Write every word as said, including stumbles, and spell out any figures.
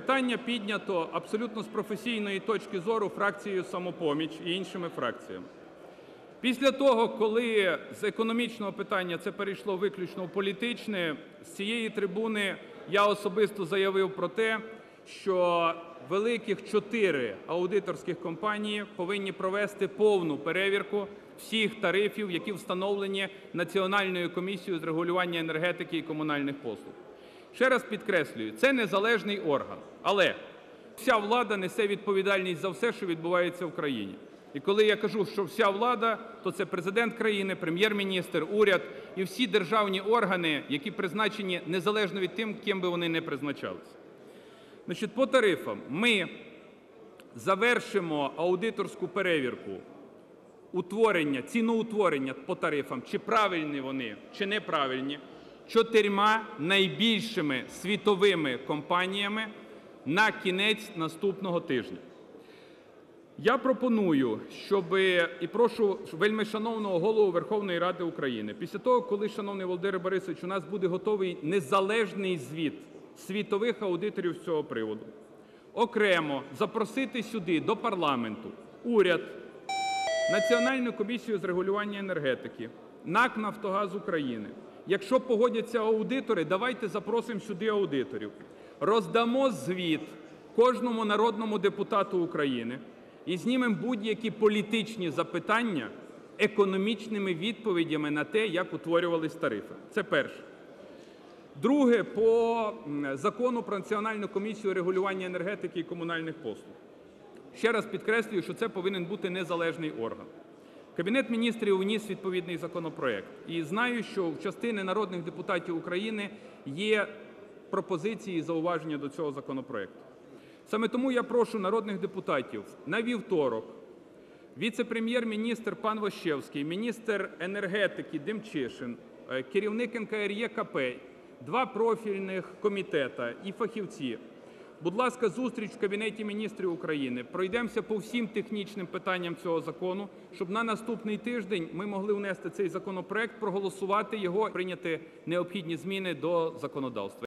питання піднято абсолютно з професійної точки зору фракцією "Самопоміч" і іншими фракціями. Після того, коли з економічного питання це перейшло виключно в політичне, з цієї трибуни я особисто заявив про те, що великих чотири аудиторських компанії повинні провести повну перевірку всіх тарифів, які встановлені Національною комісією з регулювання енергетики і комунальних послуг. Ще раз підкреслюю, це незалежний орган, але вся влада несе відповідальність за все, що відбувається в країні. І коли я кажу, що вся влада, то це президент країни, прем'єр-міністр, уряд і всі державні органи, які призначені незалежно від тим, ким би вони не призначалися. Значить, по тарифам ми завершимо аудиторську перевірку утворення, ціноутворення по тарифам, чи правильні вони, чи неправильні, чотирма найбільшими світовими компаніями на кінець наступного тижня. Я пропоную, щоб, і прошу вельмишановного голову Верховної Ради України, після того, коли, шановний Володимир Борисович, у нас буде готовий незалежний звіт світових аудиторів з цього приводу, окремо запросити сюди, до парламенту, уряд, Національну комісію з регулювання енергетики, НАК «Нафтогаз України». Якщо погодяться аудитори, давайте запросимо сюди аудиторів. Роздамо звіт кожному народному депутату України і знімемо будь-які політичні запитання економічними відповідями на те, як утворювались тарифи. Це перше. Друге, по закону про Національну комісію регулювання енергетики і комунальних послуг. Ще раз підкреслюю, що це повинен бути незалежний орган. Кабінет міністрів вніс відповідний законопроект. І знаю, що в частини народних депутатів України є пропозиції і зауваження до цього законопроекту. Саме тому я прошу народних депутатів на вівторок віце-прем'єр-міністр пан Вощевський, міністр енергетики Демчишин, керівник ен ка ер є ка пе, два профільних комітета і фахівці. Будь ласка, зустріч в Кабінеті міністрів України. Пройдемося по всім технічним питанням цього закону, щоб на наступний тиждень ми могли внести цей законопроект, проголосувати його, прийняти необхідні зміни до законодавства.